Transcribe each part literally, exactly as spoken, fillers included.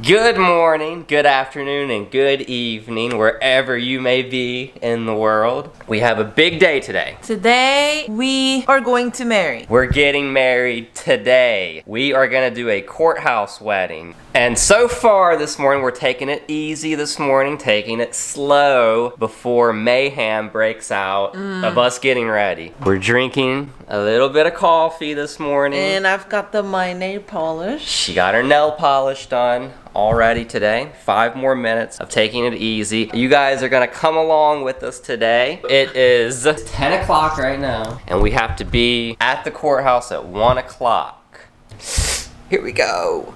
Good morning, good afternoon, and good evening, wherever you may be in the world. We have a big day today. Today, we are going to marry. We're getting married today. We are gonna do a courthouse wedding. And so far this morning, we're taking it easy this morning, taking it slow before mayhem breaks out mm. of us getting ready. We're drinking a little bit of coffee this morning. And I've got the my nail polish. She got her nail polish done already today. Five more minutes of taking it easy. You guys are gonna come along with us today. It is ten o'clock right now, and we have to be at the courthouse at one o'clock. Here we go.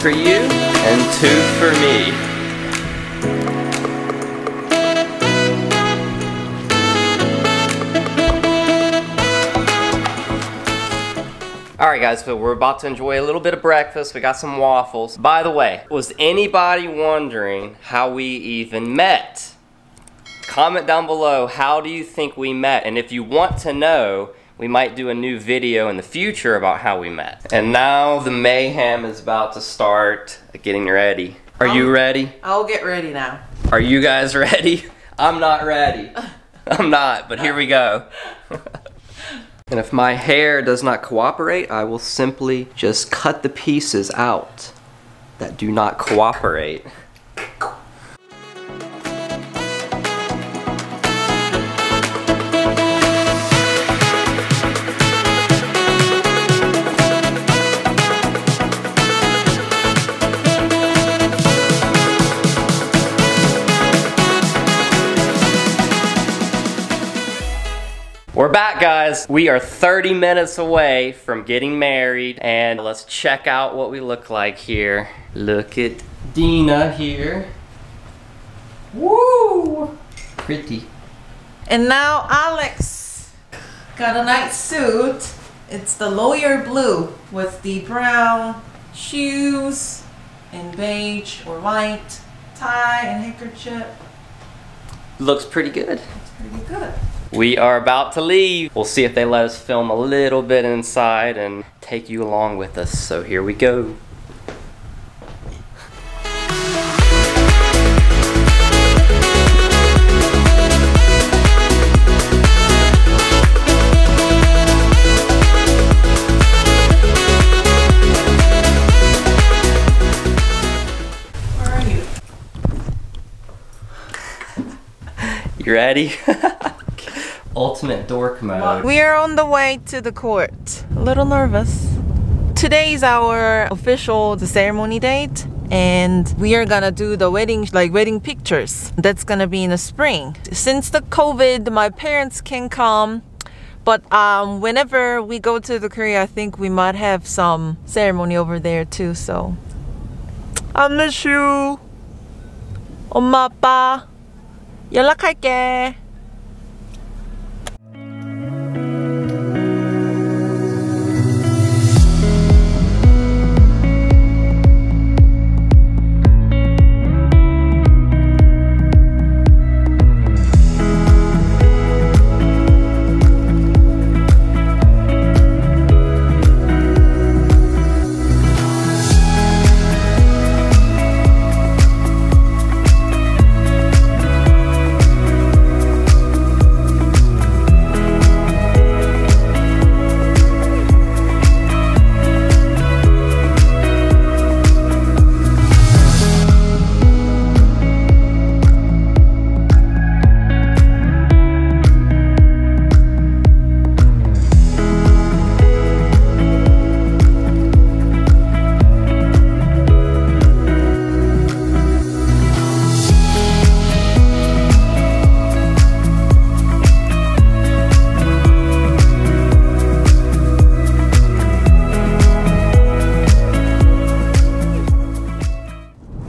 For you and two for me. All right guys, so we're about to enjoy a little bit of breakfast. We got some waffles. By the way, was anybody wondering how we even met? Comment down below, how do you think we met? And if you want to know, we might do a new video in the future about how we met. And now the mayhem is about to start getting ready. Are I'll, you ready? I'll get ready now. Are you guys ready? I'm not ready. I'm not, but here we go. And if my hair does not cooperate, I will simply just cut the pieces out that do not cooperate. We're back, guys. We are thirty minutes away from getting married, and let's check out what we look like here. Look at Dina here. Woo! Pretty. And now Alex got a nice suit. It's the lawyer blue with the brown shoes and beige or white tie and handkerchief. Looks pretty good. Looks pretty good. We are about to leave. We'll see if they let us film a little bit inside and take you along with us. So here we go. Where are you? You ready? Ultimate dork mode. We are on the way to the court. A little nervous. Today is our official the ceremony date, and we are gonna do the wedding, like wedding pictures. That's gonna be in the spring. Since the COVID, my parents can come, but um, whenever we go to the Korea, I think we might have some ceremony over there too. So I miss you, 엄마 아빠 연락할게.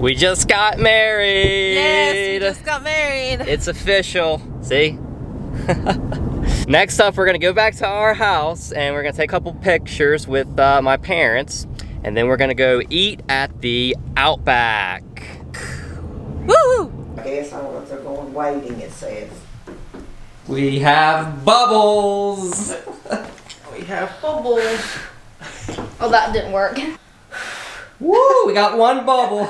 We just got married. Yes, we just got married. It's official. See? Next up, we're gonna go back to our house and we're gonna take a couple pictures with uh, my parents, and then we're gonna go eat at the Outback. Woo! Guess I want to go on waiting, it says. We have bubbles. We have bubbles. Oh, that didn't work. Woo! We got one bubble.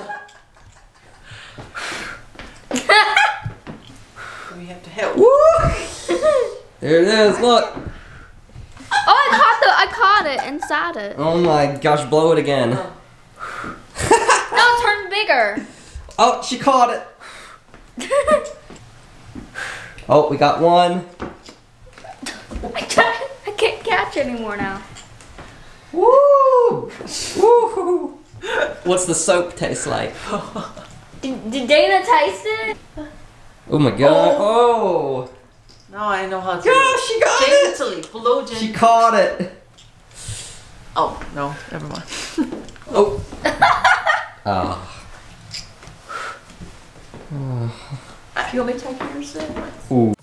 We have to help. Woo! There it is. Look. Oh, I caught the. I caught it inside it. Oh my gosh! Blow it again. No, it turned bigger. Oh, she caught it. Oh, we got one. I can't, I can't catch anymore now. Woo! Woo! What's the soap taste like? did, did Dana taste it? Oh my god! Oh! Oh. No, I know how to. Yeah, she got it. Gently, blow gently. She caught it. Oh no! Never mind. Oh. Oh. Oh. Do you want me to take yours in? Ooh.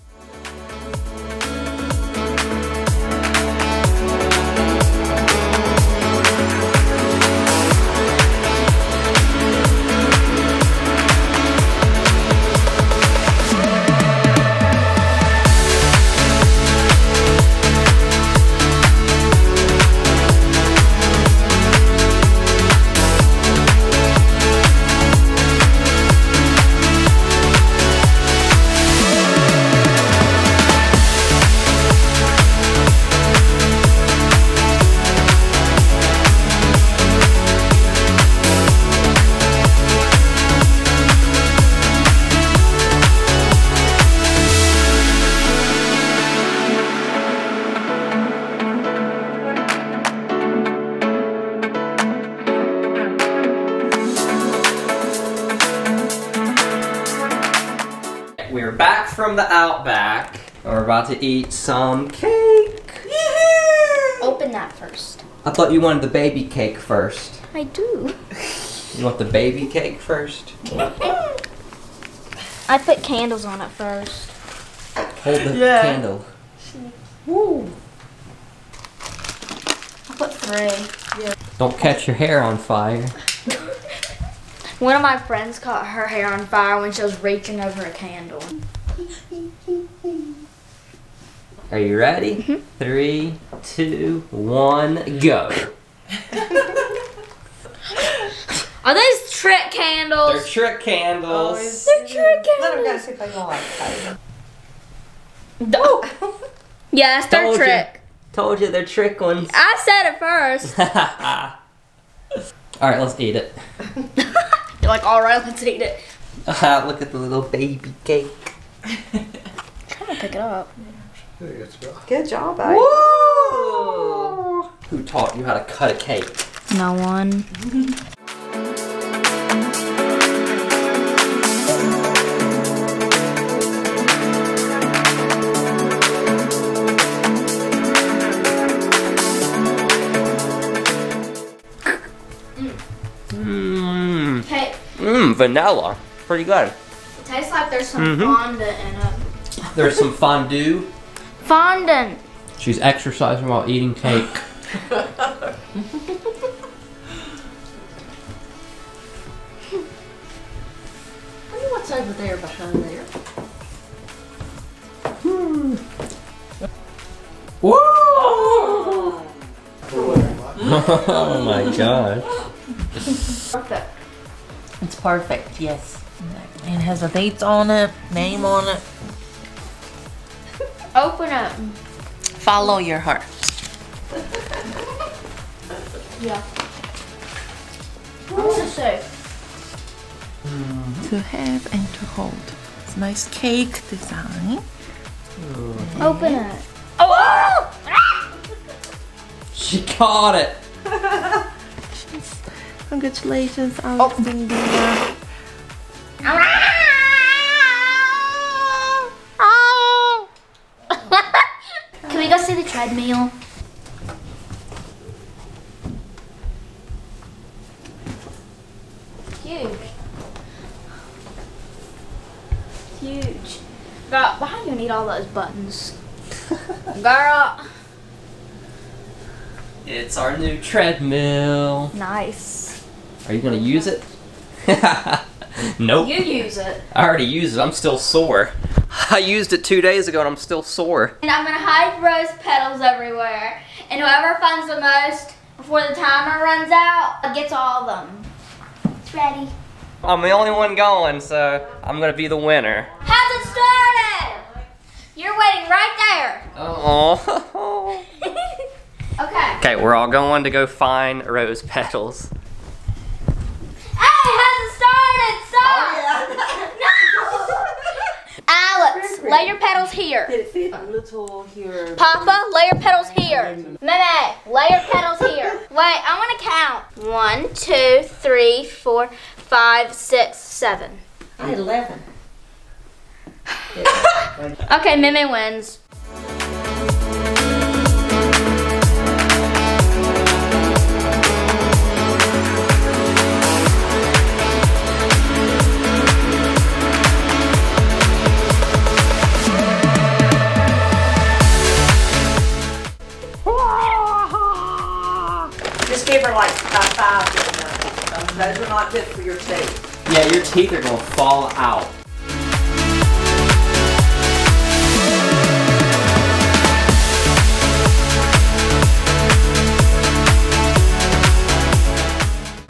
We're back from the Outback. We're about to eat some cake. Yeah. Open that first. I thought you wanted the baby cake first. I do. You want the baby cake first? I put candles on it first. Hold the yeah. candle. Woo. I put three. Yeah. Don't catch your hair on fire. One of my friends caught her hair on fire when she was reaching over a candle. Are you ready? Mm-hmm. Three, two, one, go. Are these trick candles? They're trick candles. Oh, They're trick candles. Let them go see if they like it. Oh. Yes, they're Told trick. You. Told you they're trick ones. I said it first. Alright, let's eat it. Like, all right, let's eat it. Uh, look at the little baby cake. I'm trying to pick it up. Good job, babe. Woo! Who taught you how to cut a cake? No one. Mmm, vanilla. Pretty good. It tastes like there's some mm-hmm. fondant in it. There's some fondue. Fondant. She's exercising while eating cake. I wonder what's over there behind there. Hmm. Whoa! Oh, oh my gosh. Perfect. It's perfect, yes. It has a date on it, name on it. Open up. Follow your heart. Yeah. What does it say? Mm-hmm. To have and to hold. It's a nice cake design. Mm-hmm. Open it. Oh! Oh! Ah! She caught it. Congratulations, Alex oh. and Dina. Can we go see the treadmill? Huge. Girl, why do you need all those buttons? Girl. It's our new treadmill. Nice. Are you gonna use it? Nope. You use it. I already used it. I'm still sore. I used it two days ago and I'm still sore. And I'm gonna hide rose petals everywhere. And whoever finds the most before the timer runs out gets all of them. It's ready. I'm the only one going, so I'm gonna be the winner. How's it started? You're waiting right there. Oh. Okay. Okay, we're all going to go find rose petals. Hey, how's it started? Stop! Oh, yeah. No! Alex, lay your petals here. Little here. Papa, lay your petals here. Meme, lay your petals here. Wait, I want to count. One, two, three, four, five, six, seven. I had eleven. Okay, Meme wins. Give her like five, five. Those are not good for your teeth. Yeah, your teeth are gonna fall out.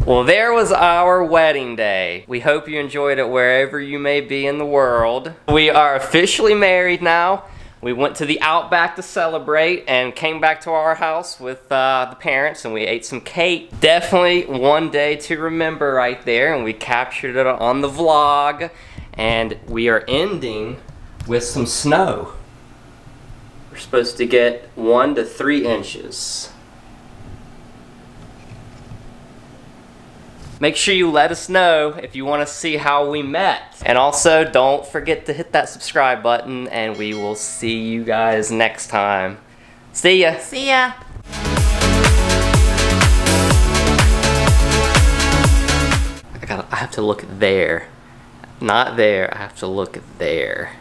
Well, there was our wedding day. We hope you enjoyed it wherever you may be in the world. We are officially married now. We went to the Outback to celebrate and came back to our house with uh, the parents and we ate some cake. Definitely one day to remember right there, and we captured it on the vlog. And we are ending with some snow. We're supposed to get one to three inches. Make sure you let us know if you want to see how we met. And also, don't forget to hit that subscribe button, and we will see you guys next time. See ya. See ya. I gotta, I have to look there. Not there, I have to look there.